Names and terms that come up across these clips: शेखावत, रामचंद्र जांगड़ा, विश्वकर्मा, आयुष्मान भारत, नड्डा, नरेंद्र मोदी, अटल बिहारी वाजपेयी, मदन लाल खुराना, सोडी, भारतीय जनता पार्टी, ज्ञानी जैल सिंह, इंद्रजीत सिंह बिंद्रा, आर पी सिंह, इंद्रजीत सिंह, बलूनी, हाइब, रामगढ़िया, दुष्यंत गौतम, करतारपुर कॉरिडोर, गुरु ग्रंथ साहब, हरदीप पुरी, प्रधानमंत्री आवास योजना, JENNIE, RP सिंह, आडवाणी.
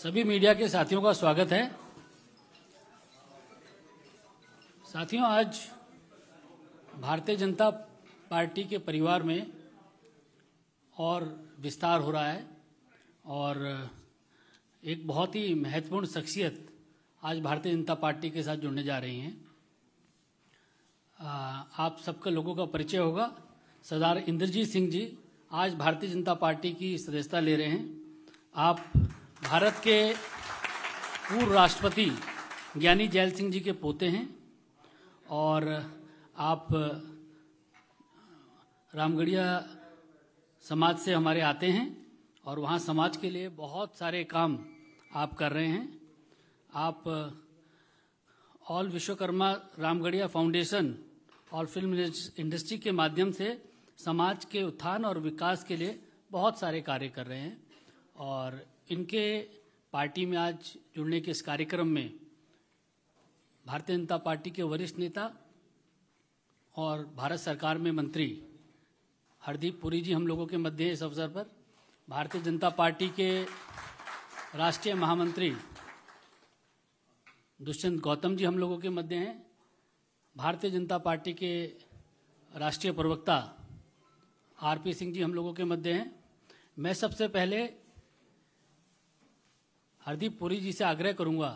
सभी मीडिया के साथियों का स्वागत है। साथियों, आज भारतीय जनता पार्टी के परिवार में और विस्तार हो रहा है और एक बहुत ही महत्वपूर्ण शख्सियत आज भारतीय जनता पार्टी के साथ जुड़ने जा रही हैं। आप सबका लोगों का परिचय होगा। सरदार इंद्रजीत सिंह जी आज भारतीय जनता पार्टी की सदस्यता ले रहे हैं। आप भारत के पूर्व राष्ट्रपति ज्ञानी जैल सिंह जी के पोते हैं और आप रामगढ़िया समाज से हमारे आते हैं और वहाँ समाज के लिए बहुत सारे काम आप कर रहे हैं। आप ऑल विश्वकर्मा रामगढ़िया फाउंडेशन और फिल्म इंडस्ट्री के माध्यम से समाज के उत्थान और विकास के लिए बहुत सारे कार्य कर रहे हैं और इनके पार्टी में आज जुड़ने के इस कार्यक्रम में भारतीय जनता पार्टी के वरिष्ठ नेता और भारत सरकार में मंत्री हरदीप पुरी जी हम लोगों के मध्य हैं। इस अवसर पर भारतीय जनता पार्टी के राष्ट्रीय महामंत्री दुष्यंत गौतम जी हम लोगों के मध्य हैं। भारतीय जनता पार्टी के राष्ट्रीय प्रवक्ता RP सिंह जी हम लोगों के मध्य हैं। मैं सबसे पहले हरदीप पुरी जी से आग्रह करूंगा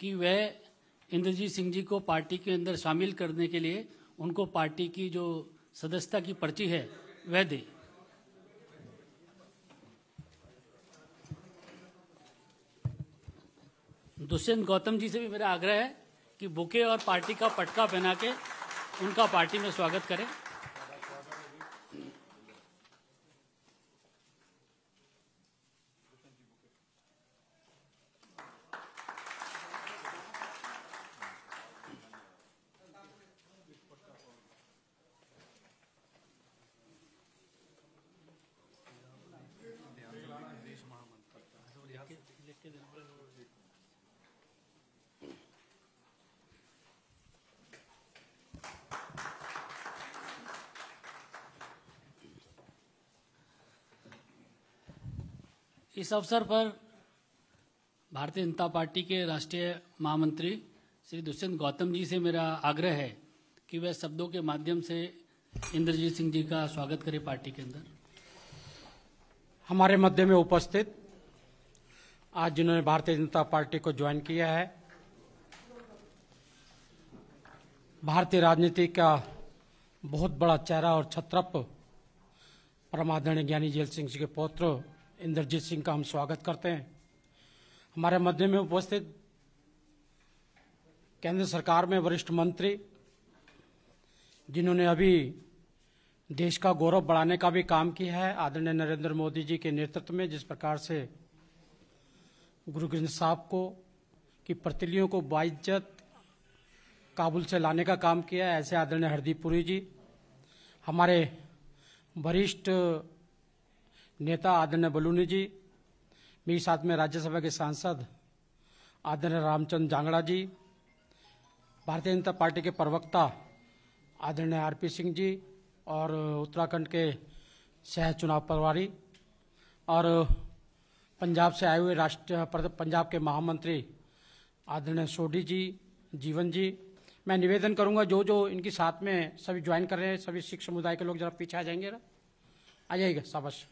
कि वह इंद्रजीत सिंह जी को पार्टी के अंदर शामिल करने के लिए उनको पार्टी की जो सदस्यता की पर्ची है वह दे। दुष्यंत गौतम जी से भी मेरा आग्रह है कि बुके और पार्टी का पटका पहना के उनका पार्टी में स्वागत करें। इस अवसर पर भारतीय जनता पार्टी के राष्ट्रीय महामंत्री श्री दुष्यंत गौतम जी से मेरा आग्रह है कि वह शब्दों के माध्यम से इंद्रजीत सिंह जी का स्वागत करें पार्टी के अंदर। हमारे मध्य में उपस्थित आज जिन्होंने भारतीय जनता पार्टी को ज्वाइन किया है, भारतीय राजनीति का बहुत बड़ा चेहरा और छत्रप परमादरणीय ज्ञानी जैल सिंह जी के पौत्र इंद्रजीत सिंह का हम स्वागत करते हैं। हमारे मध्य में उपस्थित केंद्र सरकार में वरिष्ठ मंत्री जिन्होंने अभी देश का गौरव बढ़ाने का भी काम किया है, आदरणीय नरेंद्र मोदी जी के नेतृत्व में जिस प्रकार से गुरु ग्रंथ साहब को की प्रतिलियों को बाइज्जत काबुल से लाने का काम किया है, ऐसे आदरणीय हरदीप पुरी जी, हमारे वरिष्ठ नेता आदरणीय बलूनी जी, मेरे साथ में राज्यसभा के सांसद आदरणीय रामचंद्र जांगड़ा जी, भारतीय जनता पार्टी के प्रवक्ता आदरणीय RP सिंह जी और उत्तराखंड के सह चुनाव प्रभारी और पंजाब से आए हुए पंजाब के महामंत्री आदरणीय सोडी जी, जीवन जी, मैं निवेदन करूंगा जो जो इनके साथ में सभी ज्वाइन कर रहे हैं, सभी सिख समुदाय के लोग जरा पीछे आ जाएंगे, आ जाइएगा, शाबाश।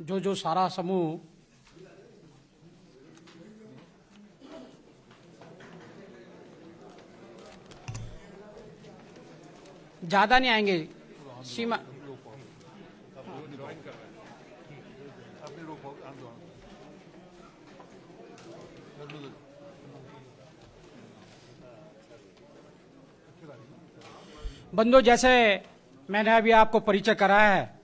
जो जो सारा समूह ज्यादा नहीं आएंगे, सीमा बंदो, जैसे मैंने अभी आपको परिचय कराया है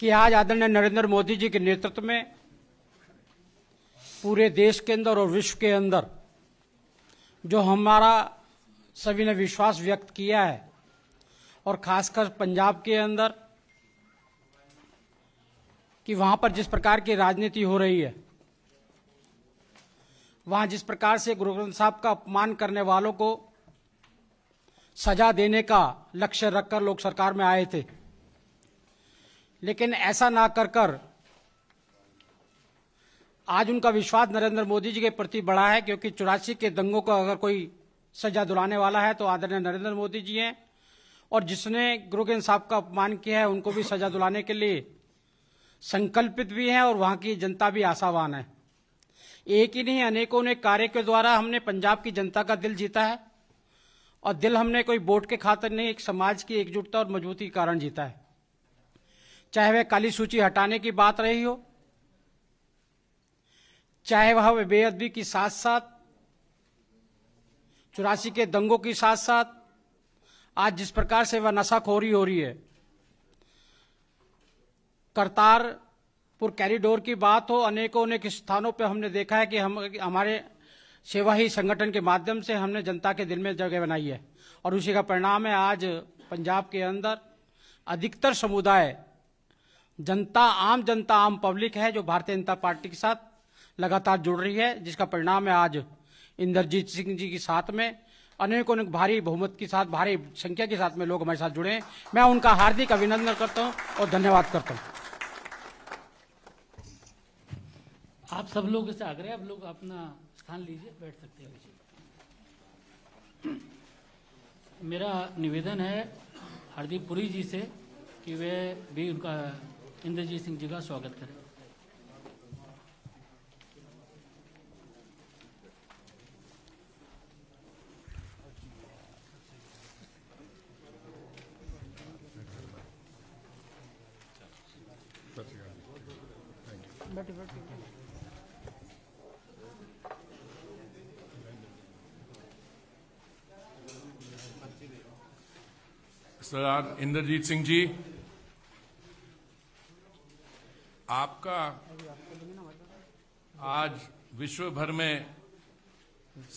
कि आज आदरणीय नरेंद्र मोदी जी के नेतृत्व में पूरे देश के अंदर और विश्व के अंदर जो हमारा सभी ने विश्वास व्यक्त किया है और खासकर पंजाब के अंदर कि वहां पर जिस प्रकार की राजनीति हो रही है, वहां जिस प्रकार से गुरु ग्रंथ साहब का अपमान करने वालों को सजा देने का लक्ष्य रखकर लोग सरकार में आए थे, लेकिन ऐसा ना कर आज उनका विश्वास नरेंद्र मोदी जी के प्रति बढ़ा है, क्योंकि 84 के दंगों का अगर कोई सजा दिलाने वाला है तो आदरणीय नरेंद्र मोदी जी हैं, और जिसने गुरु ग्रंथ साहब का अपमान किया है उनको भी सजा दिलाने के लिए संकल्पित भी हैं और वहां की जनता भी आशावान है। एक ही नहीं, अनेकों ने कार्य के द्वारा हमने पंजाब की जनता का दिल जीता है, और दिल हमने कोई वोट के खातिर नहीं, एक समाज की एकजुटता और मजबूती के कारण जीता है। चाहे वह काली सूची हटाने की बात रही हो, चाहे वह बेअदबी की साथ साथ, 84 के दंगों की साथ साथ आज जिस प्रकार से वह नशाखोरी हो रही है, करतारपुर कॉरिडोर की बात हो, अनेकों अनेक स्थानों पर हमने देखा है कि हमारे सेवा ही संगठन के माध्यम से हमने जनता के दिल में जगह बनाई है, और उसी का परिणाम है आज पंजाब के अंदर अधिकतर समुदाय, जनता, आम जनता, आम पब्लिक है जो भारतीय जनता पार्टी के साथ लगातार जुड़ रही है, जिसका परिणाम है आज इंद्रजीत सिंह जी के साथ में अनेकों ने भारी बहुमत के साथ, भारी संख्या के साथ में लोग हमारे साथ जुड़े हैं। मैं उनका हार्दिक अभिनंदन करता हूं और धन्यवाद करता हूं। आप सब लोगों से आग्रह, आप लोग अपना स्थान लीजिए, बैठ सकते हैं। मेरा निवेदन है हरदीप पुरी जी से कि वे भी उनका, इंद्रजीत सिंह जी का स्वागत करें। सरदार इंद्रजीत सिंह जी, आपका आज विश्व भर में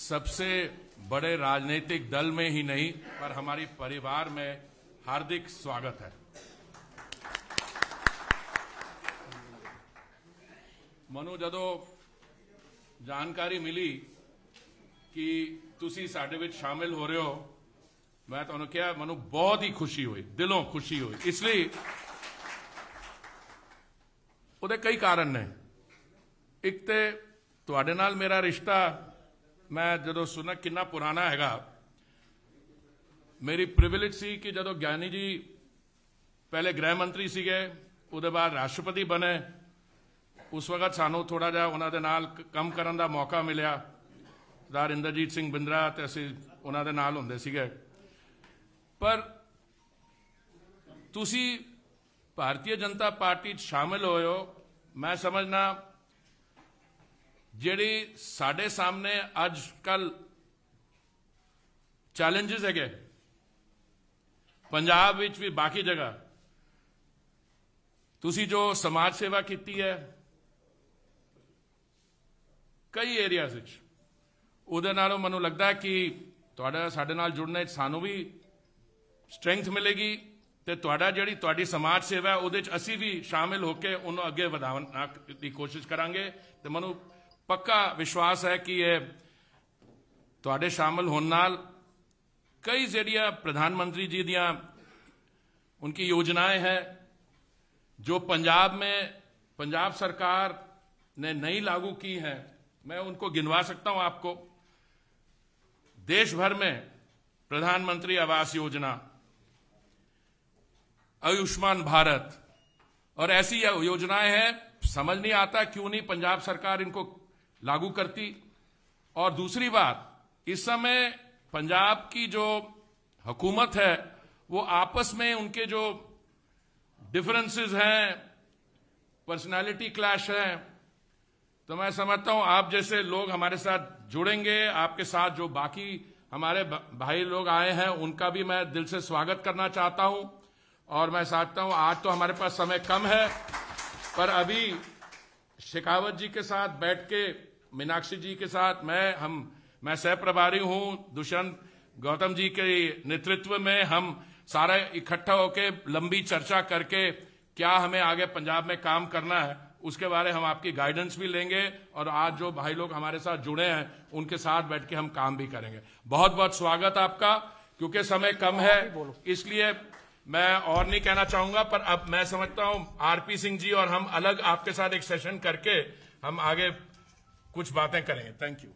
सबसे बड़े राजनीतिक दल में ही नहीं पर हमारी परिवार में हार्दिक स्वागत है। मनु, जदों जानकारी मिली कि तुसी साडे विच शामिल हो रहे हो, मैं तुहानू कहा, मनु बहुत ही खुशी हुई, दिलों खुशी हुई। इसलिए उहदे कई कारण ने। एक तो तुहाडे नाल मेरा रिश्ता, मैं जदों सुना कितना पुराना हैगा। मेरी प्रिविलेज सी कि जदों ज्ञानी जी पहले गृह मंत्री सीगे, उहदे बाद राष्ट्रपति बने, उस वक्त सानू थोड़ा जहा उन्होंने नाल कम करने का मौका मिलया। सरदार इंद्रजीत सिंह बिंद्रा तो असं उन्होंने नाल होंदे सीगे। पर तुसी भारतीय जनता पार्टी शामिल होए हो, मैं समझना जिहड़ी साडे सामने अज कल चैलेंजिज हैगे पंजाब विच भी बाकी जगह, तुसी जो समाज सेवा कीती है कई एरियाज विच, उहदे नालों मैनूं लगता है कि तुहाडा साडे नाल जुड़ने सानूं भी स्ट्रेंथ मिलेगी, तो तुहाडा जिहड़ी तुहाडी समाज सेवा है उहदे च असीं भी शामिल होकर उन्होंने अगे वधाउण दी कोशिश करांगे। तो मैनूं पक्का विश्वास है कि ये तुहाडे शामिल होण नाल कई जिहड़ियां प्रधानमंत्री जी दियां उनकी योजनाएं हैं जो पंजाब में पंजाब सरकार ने नहीं लागू की हैं, मैं उनको गिनवा सकता हूं आपको। देश भर में प्रधानमंत्री आवास योजना, आयुष्मान भारत, और ऐसी योजनाएं हैं, समझ नहीं आता क्यों नहीं पंजाब सरकार इनको लागू करती। और दूसरी बात, इस समय पंजाब की जो हुकूमत है वो आपस में उनके जो डिफरेंसेस हैं, पर्सनालिटी क्लैश हैं, तो मैं समझता हूं आप जैसे लोग हमारे साथ जुड़ेंगे, आपके साथ जो बाकी हमारे भाई लोग आए हैं उनका भी मैं दिल से स्वागत करना चाहता हूं। और मैं चाहता हूं, आज तो हमारे पास समय कम है, पर अभी शेखावत जी के साथ बैठ के, मीनाक्षी जी के साथ, मैं सह प्रभारी हूं, दुष्यंत गौतम जी के नेतृत्व में हम सारा इकट्ठा होकर लंबी चर्चा करके क्या हमें आगे पंजाब में काम करना है उसके बारे हम आपकी गाइडेंस भी लेंगे, और आज जो भाई लोग हमारे साथ जुड़े हैं उनके साथ बैठ के हम काम भी करेंगे। बहुत बहुत स्वागत आपका। क्योंकि समय कम है इसलिए मैं और नहीं कहना चाहूंगा, पर अब मैं समझता हूं आर पी सिंह जी और हम अलग आपके साथ एक सेशन करके हम आगे कुछ बातें करेंगे। Thank you.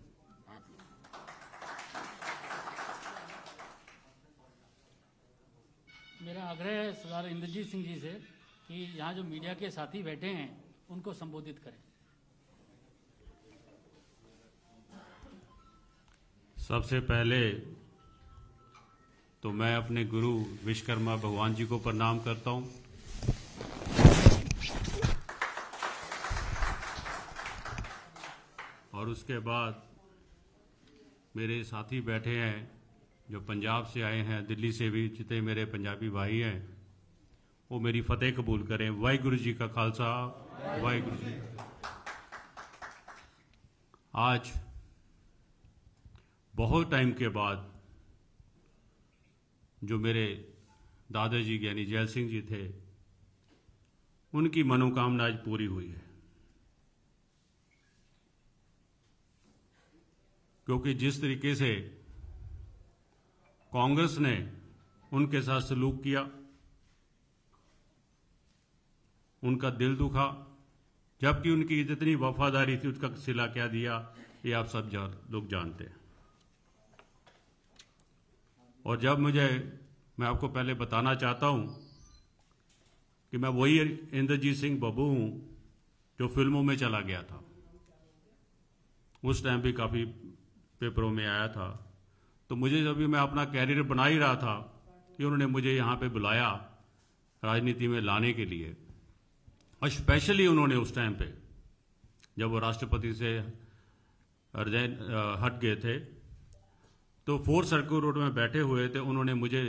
मेरा आग्रह है सरदार इंद्रजीत सिंह जी से कि यहाँ जो मीडिया के साथी बैठे हैं उनको संबोधित करें। सबसे पहले तो मैं अपने गुरु विश्वकर्मा भगवान जी को प्रणाम करता हूँ। और उसके बाद मेरे साथी बैठे हैं जो पंजाब से आए हैं, दिल्ली से भी जितने मेरे पंजाबी भाई हैं, वो मेरी फतेह कबूल करें। वाहिगुरु जी का खालसा, वाहिगुरु जी। आज बहुत टाइम के बाद जो मेरे दादाजी ज्ञानी जैल सिंह जी थे, उनकी मनोकामना आज पूरी हुई है। क्योंकि जिस तरीके से कांग्रेस ने उनके साथ सलूक किया, उनका दिल दुखा, जबकि उनकी जितनी वफादारी थी उसका सिला क्या दिया, ये आप सब लोग जानते हैं। और जब मैं आपको पहले बताना चाहता हूं कि मैं वही इंद्रजीत सिंह बब्बू हूं जो फिल्मों में चला गया था। उस टाइम भी काफ़ी पेपरों में आया था। तो मुझे जब भी मैं अपना कैरियर बना ही रहा था कि उन्होंने मुझे यहाँ पे बुलाया राजनीति में लाने के लिए, और स्पेशली उन्होंने उस टाइम पे जब वो राष्ट्रपति से हट गए थे, तो 4 सर्किल रोड में बैठे हुए थे। उन्होंने मुझे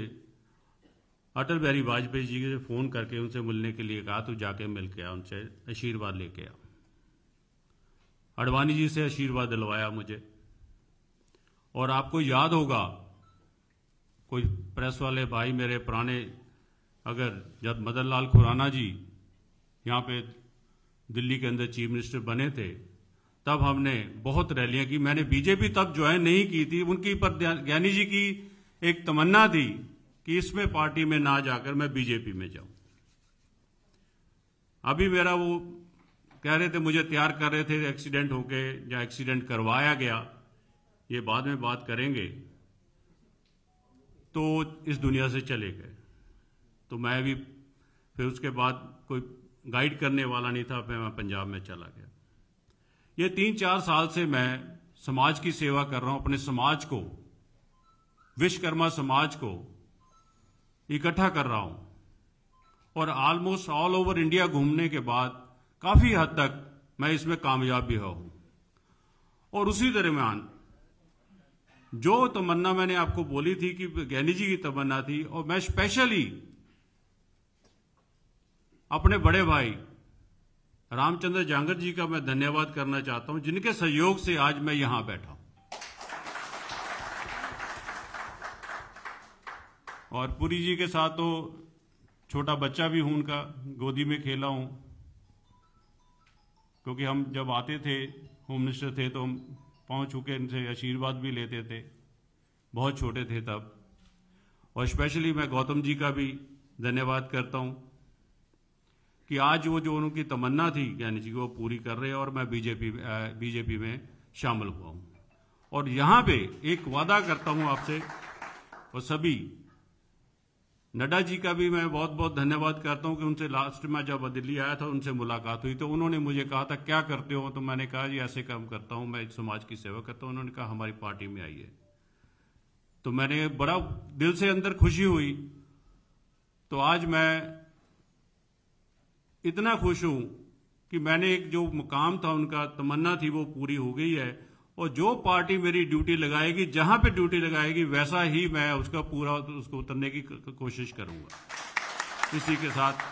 अटल बिहारी वाजपेयी जी से फ़ोन करके उनसे मिलने के लिए कहा, तो जाके मिल के आ, उनसे आशीर्वाद ले के आ। आडवाणी जी से आशीर्वाद दिलवाया मुझे। और आपको याद होगा, कोई प्रेस वाले भाई मेरे पुराने, अगर जब मदन लाल खुराना जी यहाँ पे दिल्ली के अंदर चीफ मिनिस्टर बने थे, तब हमने बहुत रैलियाँ की। मैंने बीजेपी तब ज्वाइन नहीं की थी, उनकी पर ज्ञानी जी की एक तमन्ना थी कि इसमें पार्टी में ना जाकर मैं बीजेपी में जाऊँ। अभी मेरा वो कह रहे थे, मुझे तैयार कर रहे थे, एक्सीडेंट होके या एक्सीडेंट करवाया गया, ये बाद में बात करेंगे, तो इस दुनिया से चले गए। तो मैं भी फिर उसके बाद कोई गाइड करने वाला नहीं था, फिर मैं पंजाब में चला गया। ये 3-4 साल से मैं समाज की सेवा कर रहा हूँ, अपने समाज को, विश्वकर्मा समाज को इकट्ठा कर रहा हूँ। और ऑलमोस्ट ऑल ओवर इंडिया घूमने के बाद काफ़ी हद तक मैं इसमें कामयाब भी हुआ हूँ। और उसी दरम्यान जो तमन्ना मैंने आपको बोली थी कि ज्ञानी जी की तमन्ना थी, और मैं स्पेशली अपने बड़े भाई रामचंद्र जांगड़ा जी का मैं धन्यवाद करना चाहता हूं, जिनके सहयोग से आज मैं यहां बैठा हूं। और पुरी जी के साथ तो छोटा बच्चा भी हूं, उनका गोदी में खेला हूं, क्योंकि हम जब आते थे, होम मिनिस्टर थे, तो हम पहुँच चुके, इनसे आशीर्वाद भी लेते थे, बहुत छोटे थे तब। और स्पेशली मैं गौतम जी का भी धन्यवाद करता हूँ कि आज वो जो उनकी तमन्ना थी ज्ञानी जी को, वो पूरी कर रहे हैं, और मैं बीजेपी में शामिल हुआ हूँ। और यहाँ पे एक वादा करता हूँ आपसे, और सभी नड्डा जी का भी मैं बहुत बहुत धन्यवाद करता हूँ कि उनसे लास्ट में जब दिल्ली आया था, उनसे मुलाकात हुई, तो उन्होंने मुझे कहा था क्या करते हो, तो मैंने कहा जी ऐसे काम करता हूँ, मैं समाज की सेवा करता हूँ। उन्होंने कहा हमारी पार्टी में आइए, तो मैंने बड़ा दिल से अंदर खुशी हुई। तो आज मैं इतना खुश हूँ कि मैंने एक जो मुकाम था, उनका तमन्ना थी, वो पूरी हो गई है। और जो पार्टी मेरी ड्यूटी लगाएगी, जहां पे ड्यूटी लगाएगी, वैसा ही मैं उसका पूरा उसको उतरने की कोशिश करूंगा। इसी के साथ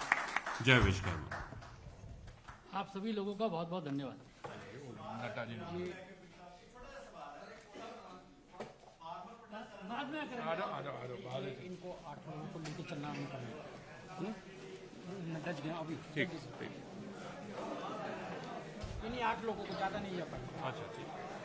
जय विश्वकर्मा। आप सभी लोगों का बहुत बहुत धन्यवाद। इनको 8 लोगों को लेकर चलना पड़ेगा अभी, ठीक है? 8 लोगों को ज्यादा नहीं जा पाएगा। अच्छा, ठीक।